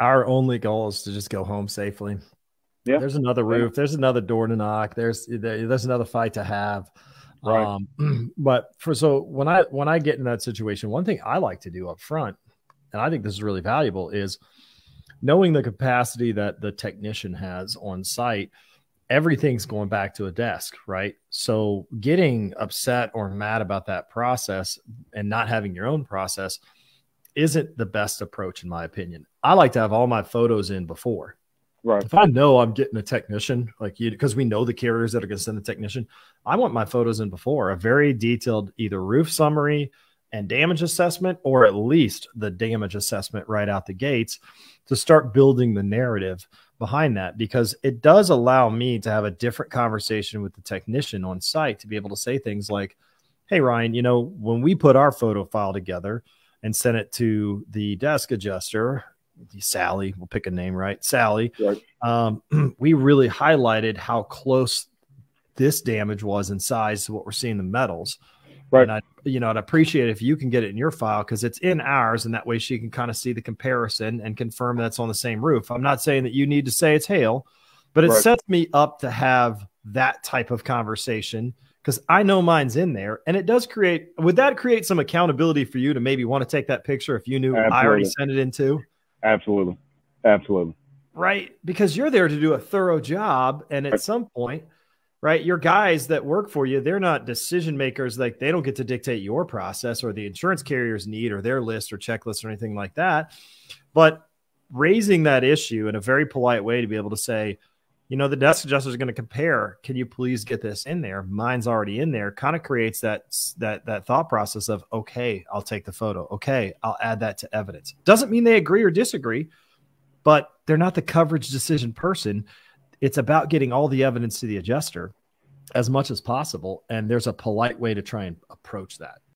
our only goal is to just go home safely. Yeah. There's another roof. Yeah. There's another door to knock. There's another fight to have. Right. But so when I get in that situation, one thing I like to do up front, and I think this is really valuable, is knowing the capacity that the technician has on site. Everything's going back to a desk, right? So getting upset or mad about that process and not having your own process isn't the best approach, in my opinion. I like to have all my photos in before. Right. If I know I'm getting a technician, like you, because we know the carriers that are going to send the technician, I want my photos in before, a very detailed either roof summary and damage assessment, or at least the damage assessment right out the gates, to start building the narrative behind that, because it does allow me to have a different conversation with the technician on site, to be able to say things like, hey, Ryan, you know, when we put our photo file together and sent it to the desk adjuster, Sally, we'll pick a name, right? Sally, right. We really highlighted how close this damage was in size to what we're seeing in the metals. Right. And I'd appreciate it if you can get it in your file, because it's in ours, and that way she can kind of see the comparison and confirm that's on the same roof. I'm not saying that you need to say it's hail, but it sets me up to have that type of conversation, because I know mine's in there, and it does create, would that create some accountability for you to maybe want to take that picture if you knew I already sent it in too? Absolutely. Absolutely. Right. Because you're there to do a thorough job. And at some point, right, your guys that work for you, they're not decision makers. Like, they don't get to dictate your process or the insurance carrier's need or their list or checklist or anything like that. But raising that issue in a very polite way to be able to say, you know, the desk adjuster is going to compare. Can you please get this in there? Mine's already in there. Kind of creates that thought process of, okay, I'll take the photo. Okay, I'll add that to evidence. Doesn't mean they agree or disagree, but they're not the coverage decision person. It's about getting all the evidence to the adjuster as much as possible. And there's a polite way to try and approach that.